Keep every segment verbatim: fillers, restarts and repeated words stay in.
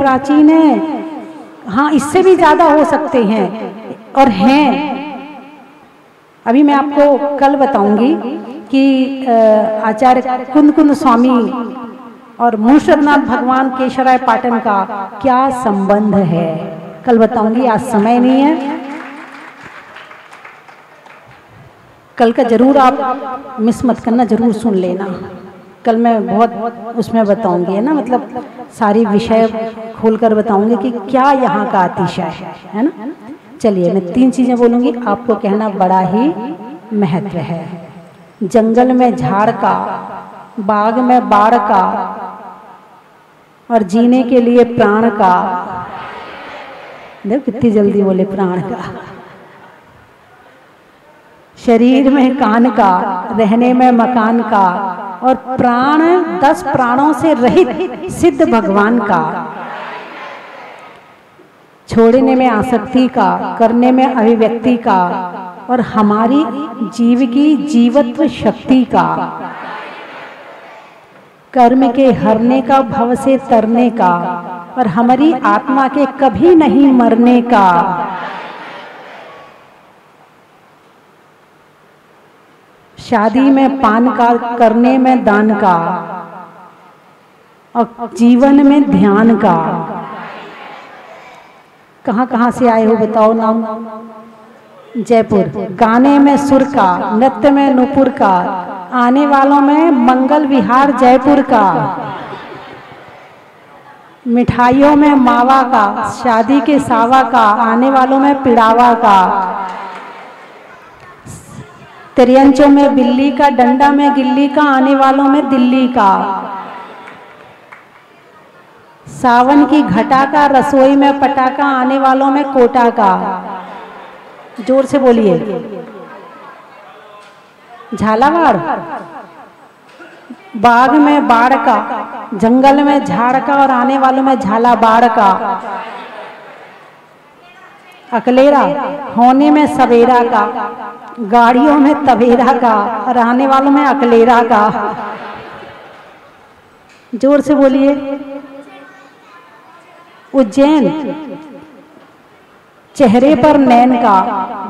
प्राचीन है, हाँ इससे भी ज्यादा हो सकते हैं और हैं। अभी मैं आपको कल बताऊंगी कि आचार्य कुंदकुंद स्वामी और मुनिसुव्रतनाथ भगवान केशवराय पाटन का क्या संबंध है, कल बताऊंगी, आज समय नहीं है। कल का जरूर आप मिस मत करना, जरूर सुन लेना। कल मैं बहुत उसमें बताऊंगी, है ना, मतलब सारी विषय खोलकर बताऊंगी कि क्या यहाँ का अतिशय है, है ना। चलिए मैं तीन चीजें बोलूंगी, आपको कहना बड़ा ही महत्व है। जंगल में झाड़ का, बाग में बाड़ का और जीने के लिए प्राण का। देखो कितनी जल्दी बोले प्राण का। शरीर में कान का, रहने में मकान का और प्राण दस प्राणों से रहित सिद्ध भगवान का। छोड़ने में आसक्ति का, करने में अभिव्यक्ति का और हमारी जीव की जीवत्व शक्ति का। कर्म के हरने का, भव से तरने का और हमारी आत्मा के कभी नहीं मरने का। शादी में पान का, करने में दान का और जीवन में ध्यान का। कहाँ कहाँ से आए हो बताओ नाम? जयपुर। गाने में सुर का, नृत्य में नूपुर का, आने वालों में मंगल विहार जयपुर का। मिठाइयों में मावा का, शादी के सावा का, आने वालों में पिड़ावा का। तिरंचों में बिल्ली का, डंडा में गिल्ली का, आने वालों में दिल्ली का। सावन की घटा का, रसोई में पटाखा, आने वालों में कोटा का। जोर से बोलिए। झालावाड़। बाग में बाड़ का, जंगल में झाड़ का और आने वालों में झालावाड़ का। अकलेरा। होने में सवेरा का, गाड़ियों में तवेरा का और आने वालों में अकलेरा का। जोर से बोलिए। उज्जैन। चेहरे पर नैन का,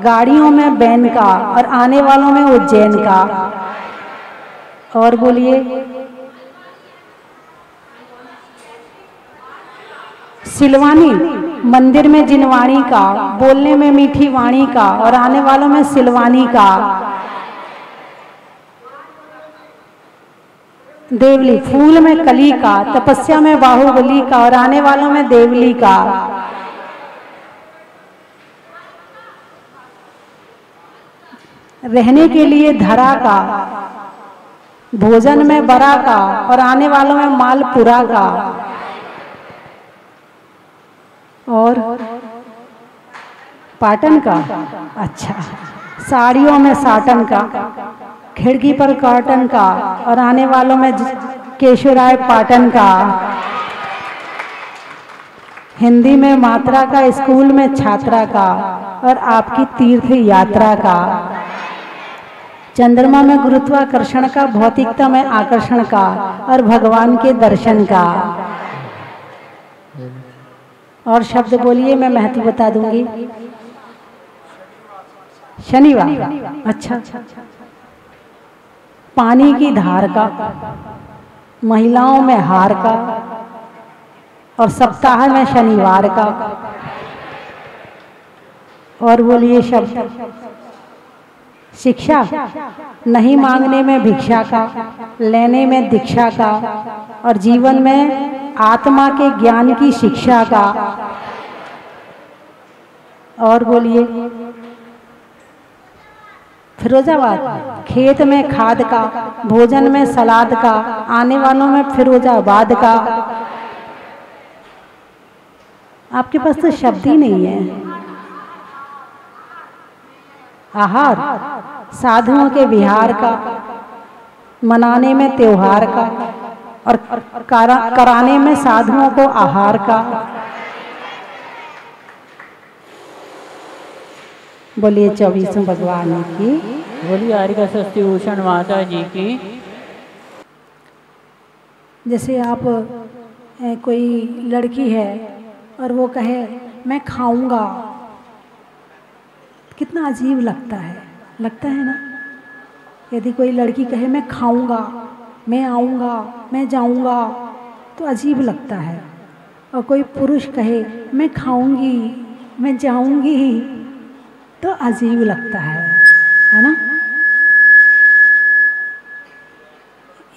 गाड़ियों में बैन का और आने वालों में उज्जैन का। और बोलिए। सिलवानी। मंदिर में जिनवाणी का, बोलने में मीठी वाणी का और आने वालों में सिलवानी का। देवली। फूल में कली का, तपस्या में बाहुबली का और आने वालों में देवली का। रहने के लिए धरा का, भोजन में बरा का और आने वालों में मालपुरा का। और पाटन का, अच्छा। साड़ियों में साटन का, खिड़की पर कॉटन का और आने वालों में केशवराय पाटन का। हिंदी में मात्रा का, स्कूल में छात्रा का और आपकी तीर्थ यात्रा का। चंद्रमा में गुरुत्वाकर्षण का, भौतिकता में आकर्षण का और भगवान के दर्शन का। और शब्द बोलिए, मैं महत्व बता दूंगी। शनिवार, अच्छा। पानी की धार का, महिलाओं में हार का और सप्ताह में शनिवार का। और बोलिए शब्द। शिक्षा। नहीं मांगने में भिक्षा का, लेने में दीक्षा का और जीवन में आत्मा के ज्ञान की शिक्षा का। और बोलिए। फिरोजाबाद। खेत में खाद का, भोजन में सलाद का, आने वालों में फिरोजाबाद का। आपके पास तो शब्द ही नहीं है। आहार। साधुओं के विहार का, मनाने में त्योहार का और करा, कराने में साधुओं को आहार का। बोलिए चौबीसों भगवान की। बोलिए आर्य स्वस्तिभूषण माता जी की। जैसे आप कोई लड़की है और वो कहे मैं खाऊंगा, कितना अजीब लगता है, लगता है ना। यदि कोई लड़की कहे मैं खाऊंगा, मैं आऊंगा, मैं जाऊंगा, तो अजीब लगता है। और कोई पुरुष कहे मैं खाऊंगी, मैं जाऊंगी, तो अजीब लगता है, है ना।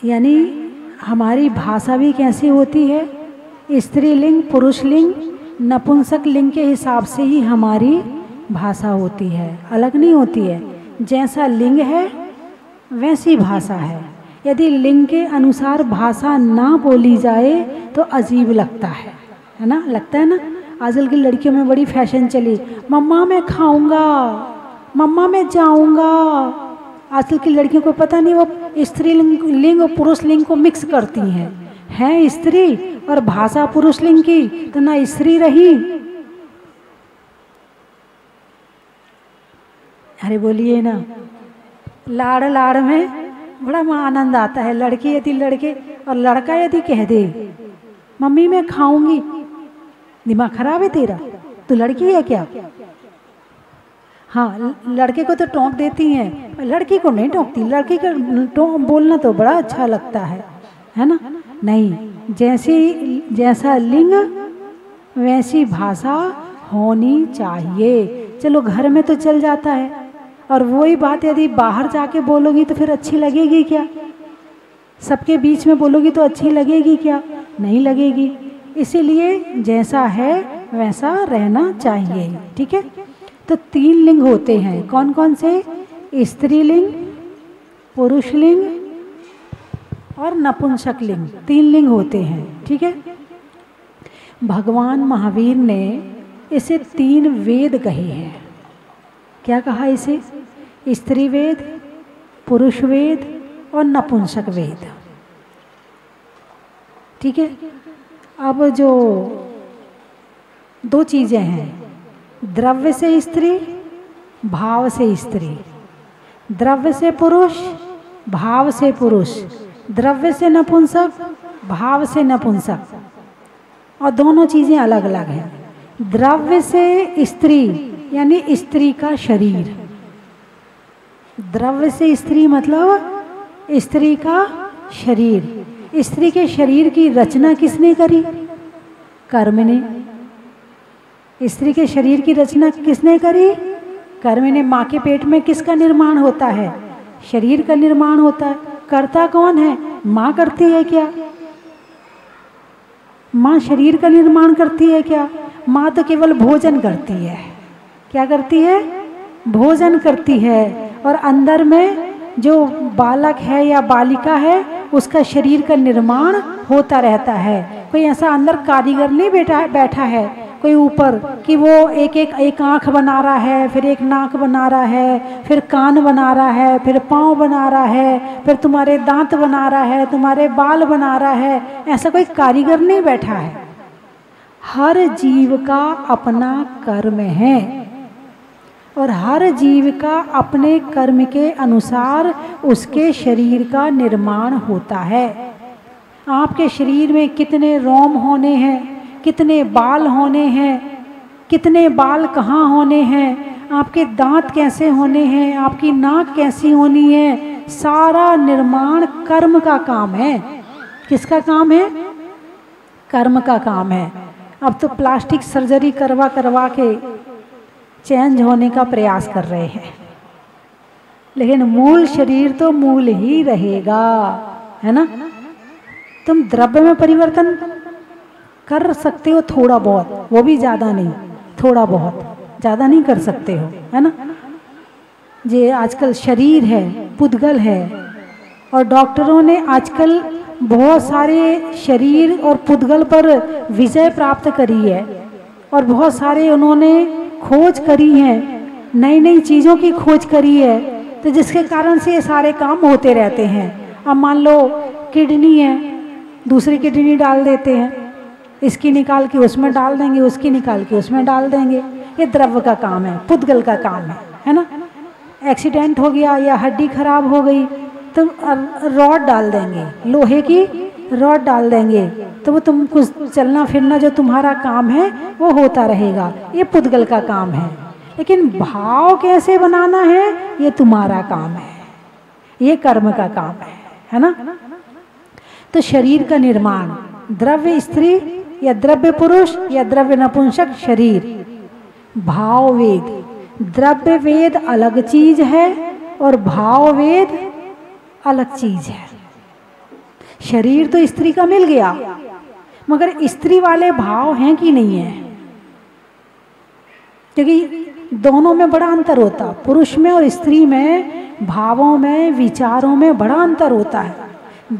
यानी हमारी भाषा भी कैसी होती है, स्त्रीलिंग पुरुषलिंग नपुंसक लिंग के हिसाब से ही हमारी भाषा होती है, अलग नहीं होती है। जैसा लिंग है वैसी भाषा है। यदि लिंग के अनुसार भाषा ना बोली जाए तो अजीब लगता है, है ना, लगता है ना। आजकल की लड़कियों में बड़ी फैशन चली, मम्मा मैं खाऊंगा, मम्मा मैं जाऊंगा। आजकल की लड़कियों को पता नहीं वो स्त्री लिंग, लिंग और पुरुष लिंग को मिक्स करती हैं, हैं स्त्री और भाषा पुरुष लिंग की, तो ना स्त्री रही। अरे बोलिए ना, लाड़ लाड़ में बड़ा आनंद आता है। लड़की यदि लड़के और लड़का यदि कह दे मम्मी मैं खाऊंगी, दिमाग खराब है तेरा, तू लड़की है क्या। हाँ, लड़के को तो टोंक देती हैं, लड़की को नहीं टोंकती। लड़की का टोंक बोलना तो बड़ा अच्छा लगता है, है ना। नहीं, जैसी जैसा लिंग वैसी भाषा होनी चाहिए। चलो घर में तो चल जाता है, और वही बात यदि बाहर जाके बोलोगी तो फिर अच्छी लगेगी क्या। सबके बीच में बोलोगी तो अच्छी लगेगी क्या, नहीं लगेगी। इसीलिए जैसा है वैसा रहना चाहिए, ठीक है। तो तीन लिंग होते हैं, कौन कौन से, स्त्रीलिंग पुरुषलिंग और नपुंसक लिंग, तीन लिंग होते हैं, ठीक है। भगवान महावीर ने इसे तीन वेद कहे हैं। क्या कहा इसे, स्त्री वेद, पुरुष वेद और नपुंसक वेद, ठीक है। अब जो दो चीज़ें हैं, द्रव्य से स्त्री भाव से स्त्री, द्रव्य से पुरुष भाव से पुरुष, द्रव्य से नपुंसक भाव से नपुंसक, और दोनों चीज़ें अलग अलग हैं। द्रव्य से स्त्री यानी स्त्री का शरीर, द्रव्य से स्त्री मतलब स्त्री का शरीर। स्त्री के शरीर की रचना किसने करी, कर्म ने। स्त्री के शरीर की रचना किसने करी, कर्म ने। माँ के पेट में किसका निर्माण होता है, शरीर का निर्माण होता है। करता कौन है, माँ करती है क्या, माँ शरीर का निर्माण करती है क्या। माँ तो केवल भोजन करती है, क्या करती है, भोजन करती है। और अंदर में जो बालक है या बालिका है उसका शरीर का निर्माण होता रहता है। कोई ऐसा अंदर कारीगर नहीं बैठा बैठा है कोई ऊपर कि वो एक एक एक आँख बना रहा है, फिर एक नाक बना रहा है, फिर कान बना रहा है, फिर पाँव बना रहा है, फिर तुम्हारे दांत बना रहा है, तुम्हारे बाल बना रहा है। ऐसा कोई कारीगर नहीं बैठा है। हर जीव का अपना कर्म है और हर जीव का अपने कर्म के अनुसार उसके शरीर का निर्माण होता है। आपके शरीर में कितने रोम होने हैं, कितने बाल होने हैं, कितने बाल कहाँ होने हैं, आपके दांत कैसे होने हैं, आपकी नाक कैसी होनी है, सारा निर्माण कर्म का काम है। किसका काम है, कर्म का काम है। अब तो प्लास्टिक सर्जरी करवा करवा के चेंज होने का प्रयास कर रहे हैं, लेकिन मूल शरीर तो मूल ही रहेगा, है ना। तुम द्रव्य में परिवर्तन कर सकते हो थोड़ा बहुत, वो भी ज़्यादा नहीं, थोड़ा बहुत, ज़्यादा नहीं कर सकते हो, है ना। ये आजकल शरीर है, पुद्गल है, और डॉक्टरों ने आजकल बहुत सारे शरीर और पुद्गल पर विजय प्राप्त करी है और बहुत सारे उन्होंने खोज करी है, नई नई चीज़ों की खोज करी है, तो जिसके कारण से ये सारे काम होते रहते हैं। अब मान लो किडनी है, दूसरी किडनी डाल देते हैं, इसकी निकाल के उसमें डाल देंगे, उसकी निकाल के उसमें डाल देंगे। ये द्रव्य का काम है, पुद्गल का काम है, है ना। एक्सीडेंट हो गया या हड्डी खराब हो गई तो रॉड डाल देंगे, लोहे की रॉड डाल देंगे तो वो तुम कुछ चलना फिरना जो तुम्हारा काम है वो होता रहेगा। ये पुद्गल का काम है, लेकिन भाव कैसे बनाना है ये तुम्हारा काम है, ये कर्म का काम है, है ना। तो शरीर का निर्माण, द्रव्य स्त्री या द्रव्य पुरुष या द्रव्य नपुंसक शरीर, भाव वेद, द्रव्य वेद अलग चीज है और भाव वेद अलग चीज है। शरीर तो स्त्री का मिल गया, मगर स्त्री वाले भाव हैं कि नहीं है, क्योंकि दोनों में बड़ा अंतर होता, पुरुष में और स्त्री में भावों में विचारों में बड़ा अंतर होता है।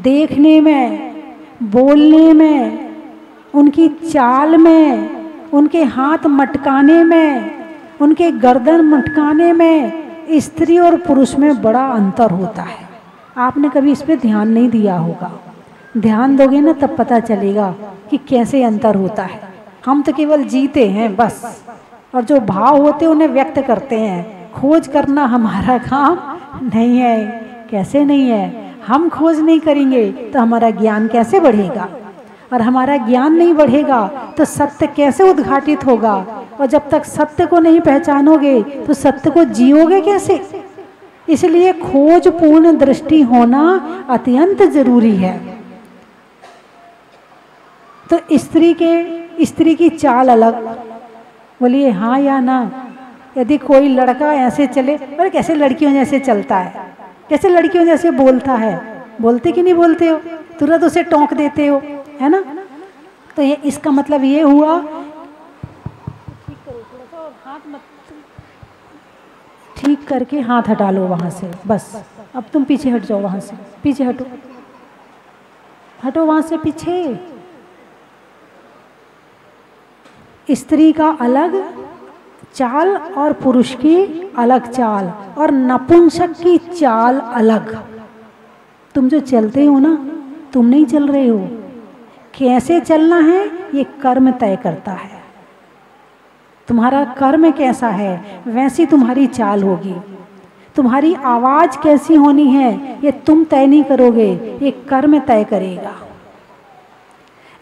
देखने में, बोलने में, उनकी चाल में, उनके हाथ मटकाने में, उनके गर्दन मटकाने में स्त्री और पुरुष में बड़ा अंतर होता है। आपने कभी इस पर ध्यान नहीं दिया होगा, ध्यान दोगे ना तब पता चलेगा कि कैसे अंतर होता है। हम तो केवल जीते हैं बस, और जो भाव होते हैं उन्हें व्यक्त करते हैं, खोज करना हमारा काम नहीं है। कैसे नहीं है, हम खोज नहीं करेंगे तो हमारा ज्ञान कैसे बढ़ेगा, और हमारा ज्ञान नहीं बढ़ेगा तो सत्य कैसे उद्घाटित होगा, और जब तक सत्य को नहीं पहचानोगे तो सत्य को जियोगे कैसे। इसलिए खोज पूर्ण दृष्टि होना अत्यंत जरूरी है। तो स्त्री के स्त्री की चाल अलग, बोलिए हाँ या ना। यदि कोई लड़का ऐसे चले, अरे कैसे लड़कियों जैसे चलता है, कैसे लड़कियों जैसे बोलता है, बोलते कि नहीं बोलते हो, तुरंत उसे टोंक देते हो, है ना। तो ये इसका मतलब ये हुआ, ठीक करके हाथ हटा लो वहाँ से, बस अब तुम पीछे हट जाओ, वहाँ से पीछे हटो, हटो वहाँ से पीछे। स्त्री का अलग चाल और पुरुष की अलग चाल और नपुंसक की चाल अलग। तुम जो चलते हो ना, तुम नहीं चल रहे हो, कैसे चलना है ये कर्म तय करता है। तुम्हारा कर्म कैसा है वैसी तुम्हारी चाल होगी। तुम्हारी आवाज़ कैसी होनी है ये तुम तय नहीं करोगे, ये कर्म तय करेगा।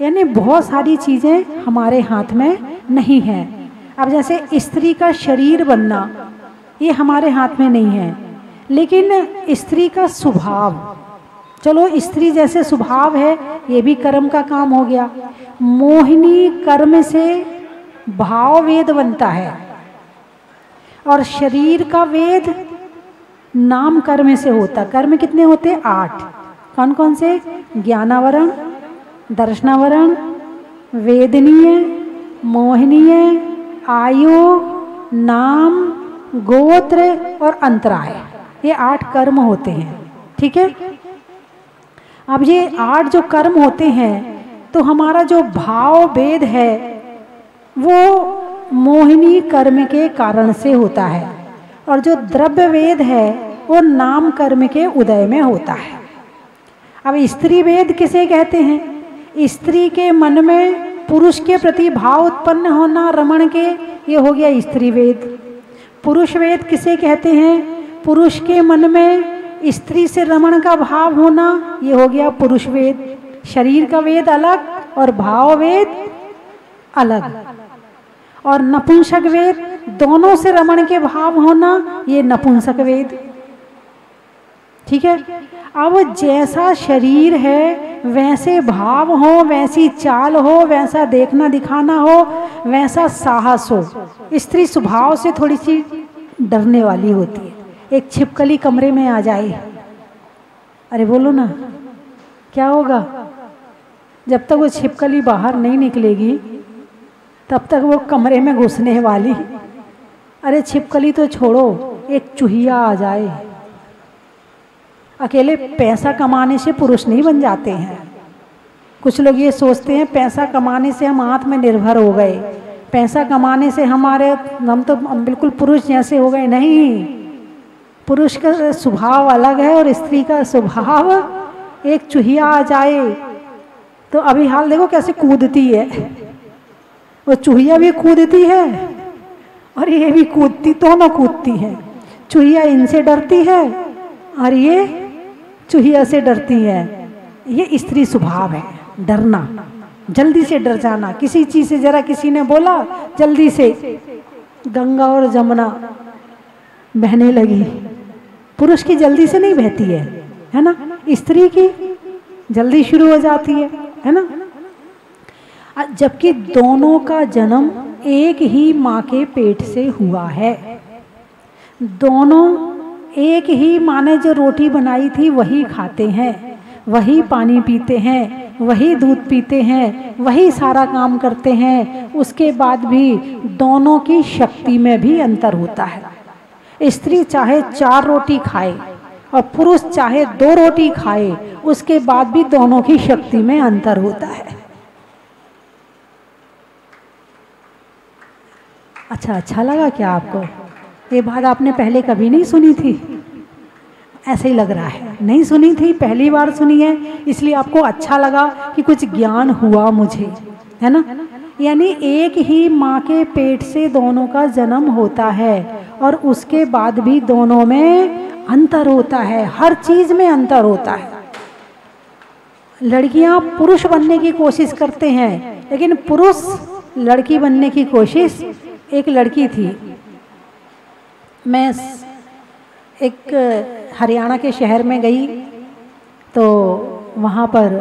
यानी बहुत सारी चीज़ें हमारे हाथ में नहीं हैं। अब जैसे स्त्री का शरीर बनना ये हमारे हाथ में नहीं है, लेकिन स्त्री का स्वभाव, चलो स्त्री जैसे स्वभाव है ये भी कर्म का काम हो गया। मोहिनी कर्म से भाव वेद बनता है और शरीर का वेद नाम कर्म से होता। कर्म कितने होते हैं? आठ। कौन कौन से? ज्ञानावरण, दर्शनावरण, वेदनीय, मोहनीय, आयु, नाम, गोत्र और अंतराय, ये आठ कर्म होते हैं। ठीक है, अब ये आठ जो कर्म होते हैं तो हमारा जो भाव वेद है वो मोहिनी कर्म के कारण से होता है, और जो द्रव्य वेद है वो नाम कर्म के उदय में होता है। अब स्त्री वेद किसे कहते हैं? स्त्री के मन में पुरुष के प्रति भाव उत्पन्न होना, रमण के, ये हो गया स्त्री वेद। पुरुष वेद किसे कहते हैं? पुरुष के मन में स्त्री से रमण का भाव होना, ये हो गया पुरुष वेद। शरीर का वेद अलग और भाव वेद अलग, और नपुंसक वेद, दोनों से रमण के भाव होना, ये नपुंसक वेद। ठीक है, अब जैसा शरीर है वैसे भाव हो, वैसी चाल हो, वैसा देखना दिखाना हो, वैसा साहस हो। स्त्री स्वभाव से थोड़ी सी डरने वाली होती है। एक छिपकली कमरे में आ जाए, अरे बोलो ना क्या होगा। जब तक वो छिपकली बाहर नहीं निकलेगी तब तक वो कमरे में घुसने वाली। अरे छिपकली तो छोड़ो, एक चूहिया आ जाए। अकेले पैसा कमाने से पुरुष नहीं बन जाते हैं। कुछ लोग ये सोचते हैं पैसा कमाने से हम आत्मनिर्भर हो गए, पैसा कमाने से हमारे हम तो बिल्कुल पुरुष जैसे हो गए। नहीं, पुरुष का स्वभाव अलग है और स्त्री का स्वभाव, एक चूहिया आ जाए तो अभी हाल देखो कैसे कूदती है। वो चूहिया भी कूदती है और ये भी कूदती, दोनों कूदती है। चूहिया इनसे डरती है और ये चूहिया से डरती है। ये स्त्री स्वभाव है, डरना, जल्दी से डर जाना किसी चीज से। जरा किसी ने बोला, जल्दी से गंगा और जमुना बहने लगी। पुरुष की जल्दी से नहीं बहती है, है ना, स्त्री की जल्दी शुरू हो जाती है, है ना। जबकि दोनों का जन्म एक ही माँ के पेट से हुआ है। दोनों एक ही माँ ने जो रोटी बनाई थी वही खाते हैं, वही पानी पीते हैं, वही दूध पीते हैं, वही सारा काम करते हैं। उसके बाद भी दोनों की शक्ति में भी अंतर होता है। स्त्री चाहे चार रोटी खाए और पुरुष चाहे दो रोटी खाए, उसके बाद भी दोनों की शक्ति में अंतर होता है। अच्छा, अच्छा लगा क्या आपको? ये बात आपने पहले कभी नहीं सुनी थी, ऐसे ही लग रहा है। नहीं सुनी थी, पहली बार सुनी है, इसलिए आपको अच्छा लगा कि कुछ ज्ञान हुआ मुझे, है ना। यानी एक ही माँ के पेट से दोनों का जन्म होता है और उसके बाद भी दोनों में अंतर होता है, हर चीज़ में अंतर होता है। लड़कियाँ पुरुष बनने की कोशिश करते हैं, लेकिन पुरुष लड़की बनने की कोशिश। एक लड़की थी, मैं एक हरियाणा के शहर में गई तो वहाँ पर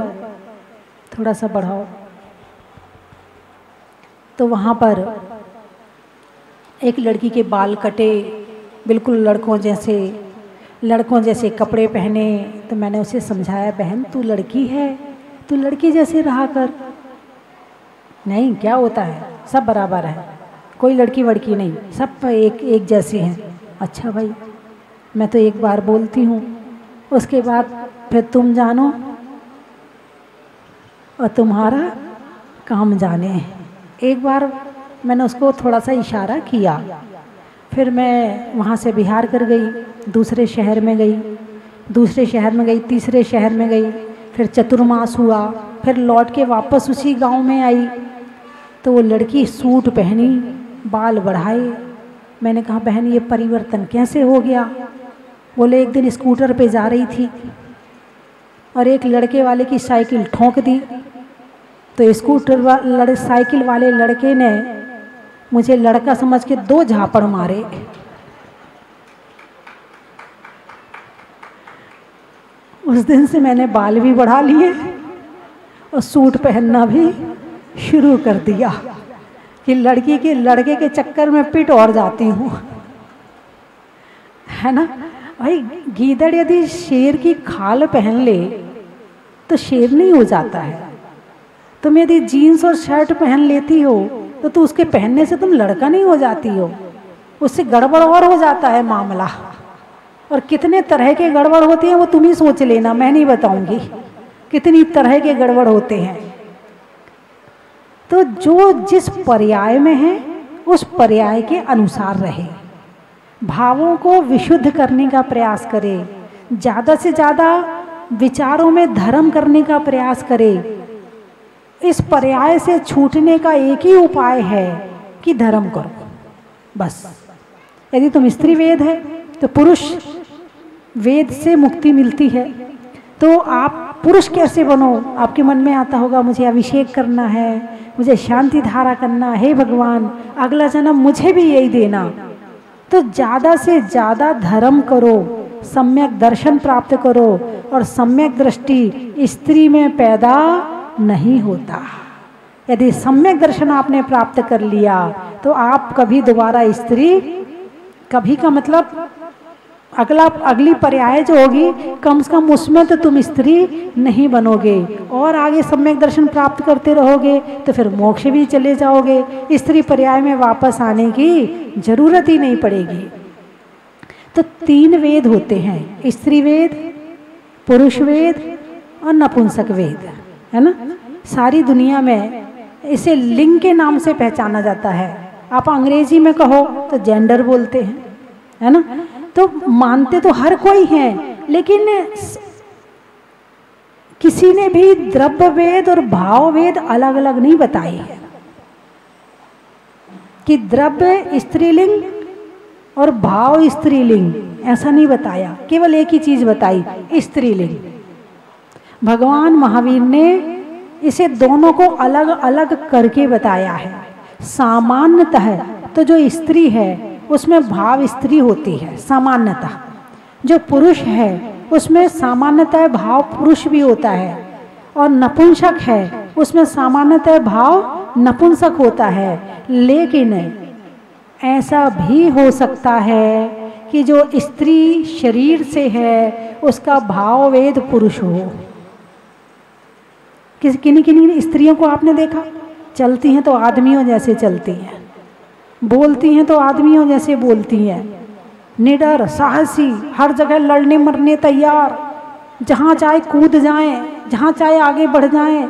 थोड़ा सा बढ़ाओ, तो वहाँ पर एक लड़की के बाल कटे, बिल्कुल लड़कों जैसे, लड़कों जैसे कपड़े पहने। तो मैंने उसे समझाया, बहन तू लड़की है, तू लड़की जैसे रहा कर। नहीं, क्या होता है, सब बराबर है, कोई लड़की वड़की नहीं, सब एक एक जैसे हैं। अच्छा भाई, मैं तो एक बार बोलती हूँ, उसके बाद फिर तुम जानो और तुम्हारा काम जाने। एक बार मैंने उसको थोड़ा सा इशारा किया, फिर मैं वहाँ से बिहार कर गई, दूसरे शहर में गई, दूसरे शहर में गई, तीसरे शहर में गई, फिर चतुर्मास हुआ, फिर लौट के वापस उसी गांव में आई। तो वो लड़की सूट पहनी, बाल बढ़ाए। मैंने कहा, बहन ये परिवर्तन कैसे हो गया? बोले, एक दिन स्कूटर पे जा रही थी और एक लड़के वाले की साइकिल ठोंक दी, तो स्कूटर वाले साइकिल वाले लड़के ने मुझे लड़का समझ के दो झापड़ मारे। उस दिन से मैंने बाल भी बढ़ा लिए और सूट पहनना भी शुरू कर दिया कि लड़की के लड़के के चक्कर में पिट और जाती हूँ, है ना। भाई गीदड़ यदि शेर की खाल पहन ले तो शेर नहीं हो जाता है। तुम यदि जीन्स और शर्ट पहन लेती हो तो तू उसके पहनने से तुम लड़का नहीं हो जाती हो, उससे गड़बड़ और हो जाता है मामला। और कितने तरह के गड़बड़ होते हैं वो तुम ही सोच लेना, मैं नहीं बताऊंगी कितनी तरह के गड़बड़ होते हैं। तो जो जिस पर्याय में है उस पर्याय के अनुसार रहे, भावों को विशुद्ध करने का प्रयास करे, ज़्यादा से ज़्यादा विचारों में धर्म करने का प्रयास करे। इस पर्याय से छूटने का एक ही उपाय है कि धर्म करो, बस। यदि तुम स्त्री वेद है तो पुरुष वेद से मुक्ति मिलती है। तो आप पुरुष कैसे बनो? आपके मन में आता होगा, मुझे अभिषेक करना है, मुझे शांति धारा करना है, भगवान अगला जन्म मुझे भी यही देना। तो ज़्यादा से ज़्यादा धर्म करो, सम्यक दर्शन प्राप्त करो। और सम्यक दृष्टि स्त्री में पैदा नहीं होता। यदि सम्यक दर्शन आपने प्राप्त कर लिया तो आप कभी दोबारा स्त्री, कभी का मतलब अगला अगली पर्याय जो होगी, कम से कम उसमें तो तुम स्त्री नहीं बनोगे। और आगे सम्यक दर्शन प्राप्त करते रहोगे तो फिर मोक्ष भी चले जाओगे, स्त्री पर्याय में वापस आने की जरूरत ही नहीं पड़ेगी। तो तीन वेद होते हैं, स्त्री वेद, पुरुष वेद और नपुंसक वेद, है ना। सारी दुनिया में इसे लिंग के नाम से पहचाना जाता है। आप अंग्रेजी में कहो तो जेंडर बोलते हैं, है ना। तो मानते तो हर कोई हैं, लेकिन किसी ने भी द्रव्य वेद और भाव वेद अलग अलग नहीं बताए हैं कि द्रव्य स्त्रीलिंग और भाव स्त्रीलिंग, ऐसा नहीं बताया। केवल एक ही चीज बताई, स्त्रीलिंग। भगवान महावीर ने इसे दोनों को अलग अलग करके बताया है। सामान्यतः तो जो स्त्री है उसमें भाव स्त्री होती है सामान्यतः, जो पुरुष है उसमें सामान्यतः भाव पुरुष भी होता है, और नपुंसक है उसमें सामान्यतः भाव नपुंसक होता है। लेकिन ऐसा भी हो सकता है कि जो स्त्री शरीर से है उसका भाव वेद पुरुष हो। किस किन्हीं किन्हीं स्त्रियों को आपने देखा, चलती हैं तो आदमियों जैसे चलती हैं, बोलती हैं तो आदमियों जैसे बोलती हैं, निडर साहसी, हर जगह लड़ने मरने तैयार, जहाँ चाहे कूद जाएं, जहाँ चाहे आगे बढ़ जाएं।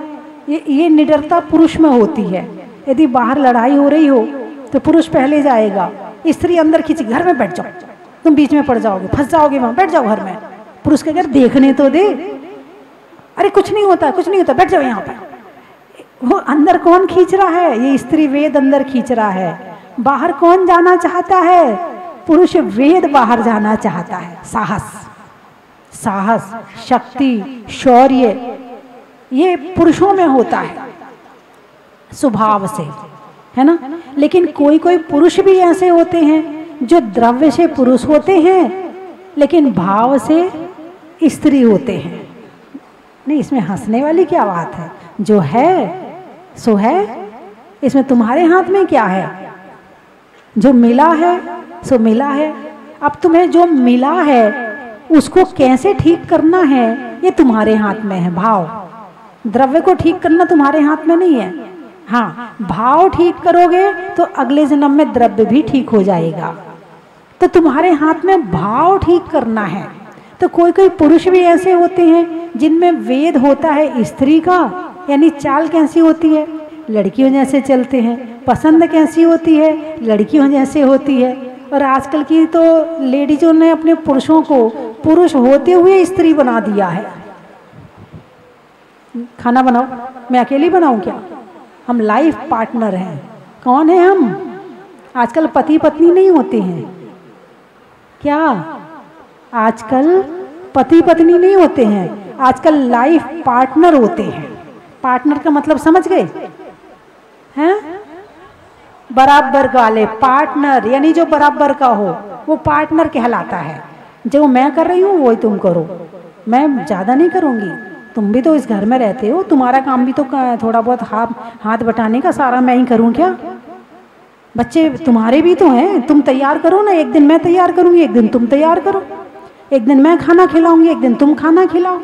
ये ये निडरता पुरुष में होती है। यदि बाहर लड़ाई हो रही हो तो पुरुष पहले जाएगा, स्त्री अंदर खींची, घर में बैठ जाओ, तुम बीच में पड़ जाओगे, फंस जाओगे, वहाँ बैठ जाओ घर में। पुरुष के घर देखने तो दे, अरे कुछ नहीं होता कुछ नहीं होता बैठ जाओ यहाँ पर। वो अंदर कौन खींच रहा है? ये स्त्री वेद अंदर खींच रहा है। बाहर कौन जाना चाहता है? पुरुष वेद बाहर जाना चाहता है। साहस साहस शक्ति शौर्य ये पुरुषों में होता है स्वभाव से, है ना। लेकिन कोई कोई पुरुष भी ऐसे होते हैं जो द्रव्य से पुरुष होते हैं लेकिन भाव से स्त्री होते हैं। नहीं, इसमें हंसने वाली क्या बात है? जो है सो है, इसमें तुम्हारे हाथ में क्या है? जो मिला है सो मिला है। अब तुम्हें जो मिला है उसको कैसे ठीक करना है ये तुम्हारे हाथ में है। भाव, द्रव्य को ठीक करना तुम्हारे हाथ में नहीं है। हाँ, भाव ठीक करोगे तो अगले जन्म में द्रव्य भी ठीक हो जाएगा। तो तुम्हारे हाथ में भाव ठीक करना है। तो कोई कोई पुरुष भी ऐसे होते हैं जिनमें वेद होता है स्त्री का, यानी चाल कैसी होती है, लड़कियों जैसे चलते हैं, पसंद कैसी होती है, लड़कियों जैसे होती है। और आजकल की तो लेडीजों ने अपने पुरुषों को पुरुष होते हुए स्त्री बना दिया है। खाना बनाओ, मैं अकेली बनाऊं क्या? हम लाइफ पार्टनर हैं। कौन है हम? आजकल पति पत्नी नहीं होते हैं क्या? आजकल पति पत्नी नहीं होते हैं, आजकल लाइफ पार्टनर होते हैं। पार्टनर का मतलब समझ गए हैं? बराबर वाले पार्टनर, यानी जो बराबर का हो वो पार्टनर कहलाता है। जो मैं कर रही हूँ वही तुम करो, मैं ज़्यादा नहीं करूँगी, तुम भी तो इस घर में रहते हो, तुम्हारा काम भी तो थोड़ा बहुत हाथ हाथ बटाने का सारा मैं ही करूँ क्या? बच्चे तुम्हारे भी तो हैं, तुम तैयार करो ना, एक दिन मैं तैयार करूँगी, एक दिन तुम तैयार करो, एक दिन मैं खाना खिलाऊँगी, एक दिन तुम खाना खिलाओ।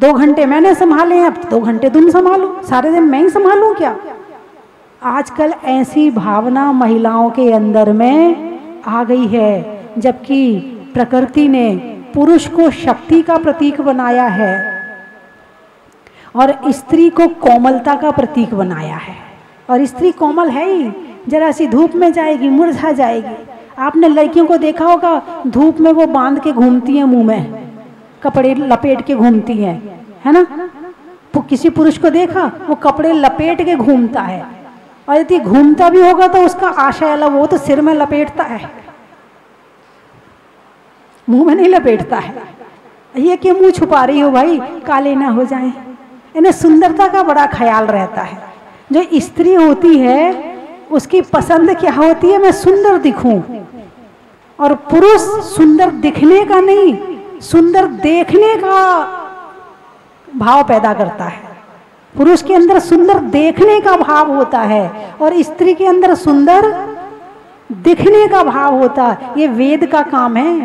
दो घंटे मैंने संभाले हैं, अब दो घंटे तुम संभालो, सारे दिन मैं ही संभालूँ क्या? आजकल ऐसी भावना महिलाओं के अंदर में आ गई है, जबकि प्रकृति ने पुरुष को शक्ति का प्रतीक बनाया है और स्त्री को कोमलता का प्रतीक बनाया है। और स्त्री कोमल है ही, जरा सी धूप में जाएगी मुरझा जाएगी। आपने लड़कियों को देखा होगा धूप में वो बांध के घूमती हैं, मुंह में कपड़े लपेट के घूमती हैं, है ना। किसी पुरुष को देखा वो कपड़े लपेट के घूमता है, और यदि घूमता भी होगा तो उसका आशय अलग, वो तो सिर में लपेटता है, मुंह में नहीं लपेटता है। ये कि मुंह छुपा रही हो भाई, काले ना हो जाएं। इन्हें सुंदरता का बड़ा ख्याल रहता है। जो स्त्री होती है उसकी पसंद क्या होती है? मैं सुंदर दिखूं। और पुरुष सुंदर दिखने का नहीं, सुंदर देखने का भाव पैदा करता है। पुरुष के अंदर सुंदर देखने का भाव होता है और स्त्री के अंदर सुंदर दिखने का भाव होता है। ये वेद का काम है,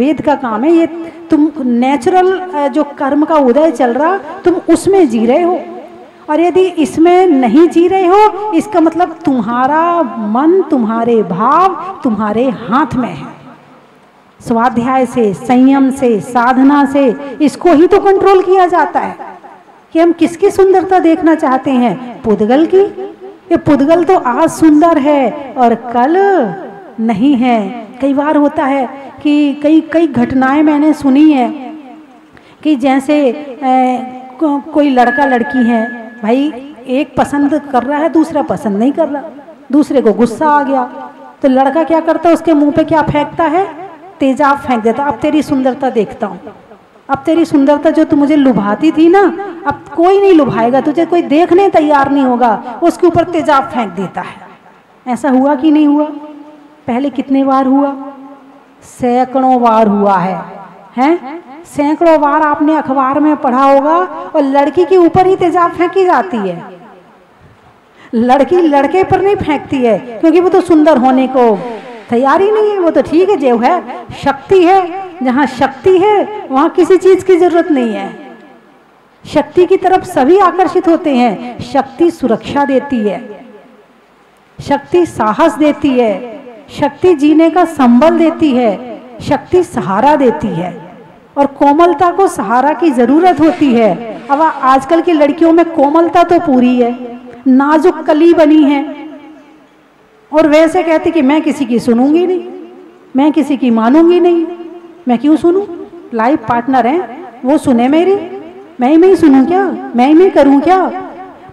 वेद का काम है। ये तुम नेचुरल जो कर्म का उदय चल रहा तुम उसमें जी रहे हो, और यदि इसमें नहीं जी रहे हो इसका मतलब तुम्हारा मन, तुम्हारे भाव तुम्हारे हाथ में है। स्वाध्याय से, संयम से, साधना से इसको ही तो कंट्रोल किया जाता है कि हम किसकी सुंदरता देखना चाहते हैं। पुद्गल की? ये पुद्गल तो आज सुंदर है और कल नहीं है। कई बार होता है कि कई कई घटनाएं मैंने सुनी है कि जैसे ए, को, कोई लड़का लड़की है भाई, एक पसंद कर रहा है दूसरा पसंद नहीं कर रहा, दूसरे को गुस्सा आ गया तो लड़का क्या करता है, उसके मुंह पे क्या फेंकता है? तेजाब फेंक देता, अब तेरी सुंदरता देखता हूँ, अब तेरी सुंदरता जो तू मुझे लुभाती थी ना, अब कोई नहीं लुभाएगा, तुझे कोई देखने तैयार नहीं होगा, उसके ऊपर तेजाब फेंक देता है। ऐसा हुआ कि नहीं हुआ? पहले कितने बार हुआ? सैकड़ों बार हुआ है, हैं? सैकड़ों बार आपने अखबार में पढ़ा होगा, और लड़की के ऊपर ही तेजाब फेंकी जाती है। लड़की लड़के पर नहीं फेंकती है, क्योंकि वो तो सुंदर होने को तैयार ही नहीं है, वो तो ठीक है जो है। शक्ति है, जहाँ शक्ति है वहाँ किसी चीज की जरूरत नहीं है। शक्ति की तरफ सभी आकर्षित होते हैं। शक्ति सुरक्षा देती है, शक्ति साहस देती है, शक्ति जीने का संबल देती है, शक्ति सहारा देती है, और कोमलता को सहारा की जरूरत होती है। अब आजकल की लड़कियों में कोमलता तो पूरी है, नाजुक कली बनी है, और वैसे कहती कि मैं किसी की सुनूंगी नहीं, मैं किसी की मानूंगी नहीं। मैं क्यों सुनूं? लाइफ पार्टनर हैं, वो सुने मेरी, मैं ही नहीं सुनूं क्या, मैं ही नहीं करूं क्या?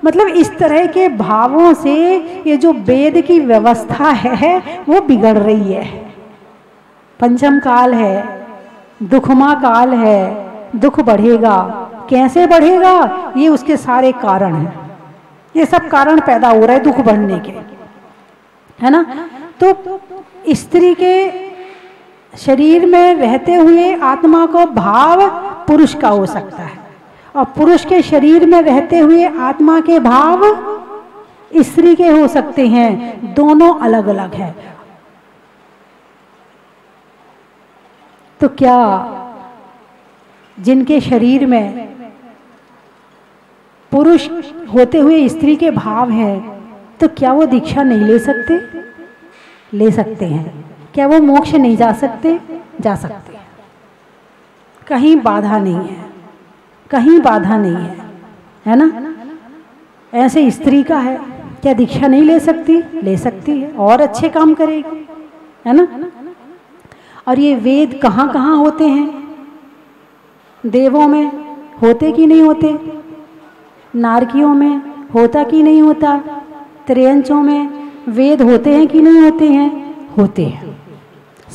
मतलब इस तरह के भावों से ये जो वेद की व्यवस्था है वो बिगड़ रही है। पंचम काल है, दुखमा काल है, दुख बढ़ेगा। कैसे बढ़ेगा? ये उसके सारे कारण हैं, ये सब कारण पैदा हो रहे हैं दुख बढ़ने के, है ना? तो स्त्री के शरीर में रहते हुए आत्मा को भाव पुरुष का हो सकता है, और पुरुष के शरीर में रहते हुए आत्मा के भाव स्त्री के हो सकते हैं। दोनों अलग अलग है। तो क्या जिनके शरीर में पुरुष होते हुए स्त्री के भाव हैं, तो क्या वो दीक्षा नहीं ले सकते? ले सकते हैं। क्या वो मोक्ष नहीं जा सकते? जा सकते हैं। कहीं बाधा नहीं है, कहीं बाधा नहीं है, है ना? ऐसे स्त्री का है, क्या दीक्षा नहीं ले सकती? ले सकती है, और अच्छे काम करेगी, है ना? और ये वेद कहाँ कहाँ होते हैं? देवों में होते कि नहीं होते? नारकियों में होता कि नहीं होता? त्रयंचों में वेद होते हैं कि नहीं होते हैं? होते हैं।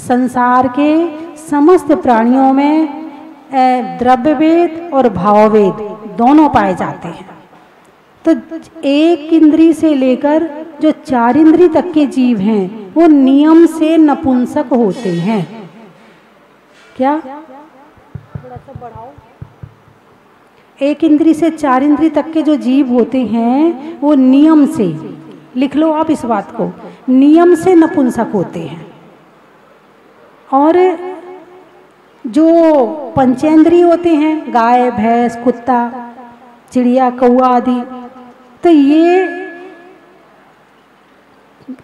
संसार के समस्त प्राणियों में द्रव्य वेद और भाव वेद दोनों पाए जाते हैं। तो एक इंद्री से लेकर जो चार इंद्री तक के जीव हैं वो नियम से नपुंसक होते हैं। क्या थोड़ा सा बढ़ाओ? एक इंद्री से चार इंद्री तक के जो जीव होते हैं वो नियम से, लिख लो आप इस बात को, नियम से नपुंसक होते हैं। और जो पंचेंद्रिय होते हैं, गाय, भैंस, कुत्ता, चिड़िया, कौआ आदि, तो ये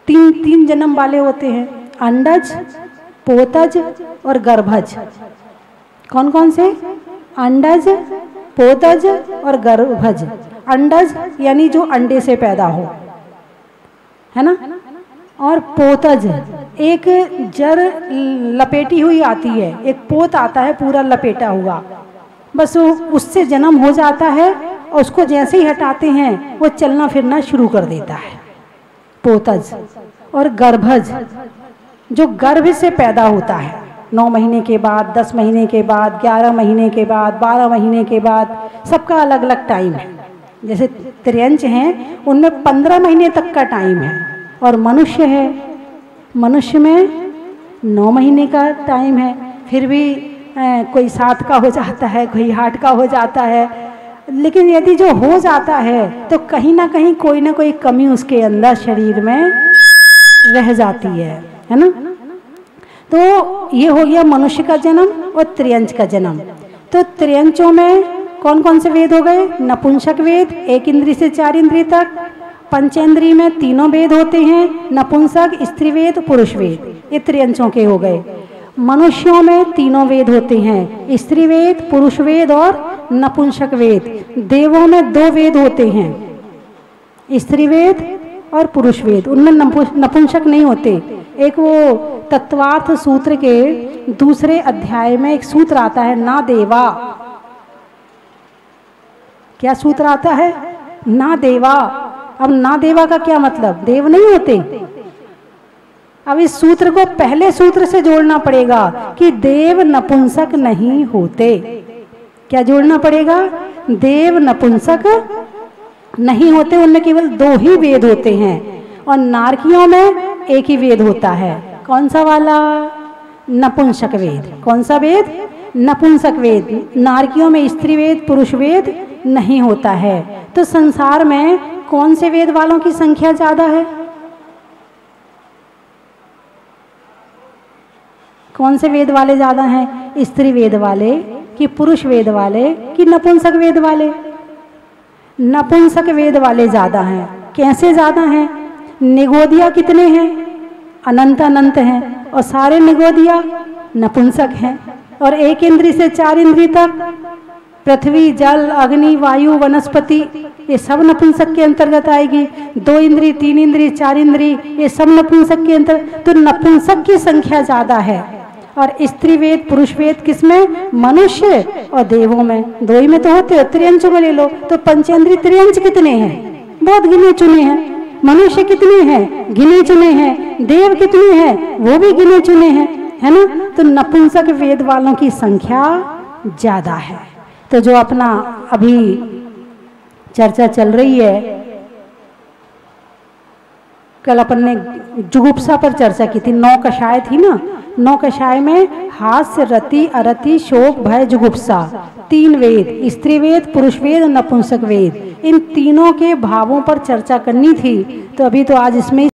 तीन तीन जन्म वाले होते हैं, अंडज, पोतज और गर्भज। कौन कौन से? अंडज, पोतज और गर्भज। अंडज यानी जो अंडे से पैदा हो, है ना? और पोतज, एक जर लपेटी हुई आती है, एक पोत आता है पूरा लपेटा हुआ, बस उससे जन्म हो जाता है, और उसको जैसे ही हटाते हैं वो चलना फिरना शुरू कर देता है, पोतज। और गर्भज, जो गर्भ से पैदा होता है, नौ महीने के बाद, दस महीने के बाद, ग्यारह महीने के बाद, बारह महीने के बाद, सबका अलग अलग टाइम है। जैसे त्रयंच हैं उनमें पंद्रह महीने तक का टाइम है, और मनुष्य है, मनुष्य में नौ महीने का टाइम है। फिर भी ए, कोई सात का हो जाता है, कोई आठ का हो जाता है, लेकिन यदि जो हो जाता है तो कहीं ना कहीं कोई ना कोई कमी उसके अंदर शरीर में रह जाती है, है ना? तो ये हो गया मनुष्य का जन्म और त्रयंच का जन्म। तो त्रयंचों में कौन कौन से वेद हो गए? नपुंसक वेद, एक इंद्री से चार इंद्री तक। पंचेंद्री में तीनों वेद होते हैं, नपुंसक, स्त्री वेद, पुरुष वेद, ये त्रयंचों के हो गए। मनुष्यों में तीनों वेद होते हैं, स्त्री वेद, पुरुष वेद और नपुंसक वेद। देवों में दो वेद होते हैं, स्त्री वेद और पुरुष वेद, उनमें नपुंसक नहीं होते। एक वो तत्त्वार्थ सूत्र के दूसरे अध्याय में एक सूत्र आता है, ना देवा। क्या सूत्र आता है? ना देवा। अब ना देवा का क्या मतलब? देव नहीं होते। अब इस सूत्र को पहले सूत्र से जोड़ना पड़ेगा कि देव नपुंसक नहीं होते, क्या जोड़ना पड़ेगा? देव नपुंसक नहीं होते, उनमें केवल दो ही वेद होते हैं, और नारकियों में एक ही वेद होता है। कौन सा वाला? नपुंसक वेद। कौन सा वेद? नपुंसक वेद। नारकियों में स्त्री वेद, पुरुष वेद नहीं होता है। तो संसार में कौन से वेद वालों की संख्या ज्यादा है? कौन से वेद वाले ज्यादा हैं? स्त्री वेद वाले कि पुरुष वेद वाले कि नपुंसक वेद वाले? नपुंसक वेद वाले ज्यादा हैं। कैसे ज्यादा हैं? निगोदिया कितने हैं? अनंत अनंत हैं, और सारे निगोदिया नपुंसक हैं। और एक इंद्री से चार इंद्री तक पृथ्वी, जल, अग्नि, वायु, वनस्पति, ये सब नपुंसक के अंतर्गत आएगी। दो इंद्री, तीन इंद्री, चार इंद्री, ये सब नपुंसक के अंतर्गत। तो नपुंसक की संख्या ज्यादा है। और स्त्री वेद, पुरुष वेद किसमें? मनुष्य और देवों में, दो ही में तो होते हो। त्रियंच में ले लो तो पंचेंद्री त्रियंच कितने हैं? बहुत गिने चुने हैं। मनुष्य कितने हैं? गिने चुने हैं। देव कितने हैं? वो भी गिने चुने हैं, है ना। तो नपुंसक वेद वालों की संख्या ज्यादा है। तो जो अपना अभी चर्चा चल रही है, कल अपन ने जुगुप्सा पर चर्चा की थी। नौ कषाय थी ना, नौ कषाय में हास्य, रति, अरति, शोक, भय, जुगुप्सा, तीन वेद, स्त्री वेद, पुरुष वेद और नपुंसक वेद, इन तीनों के भावों पर चर्चा करनी थी। तो अभी तो आज इसमें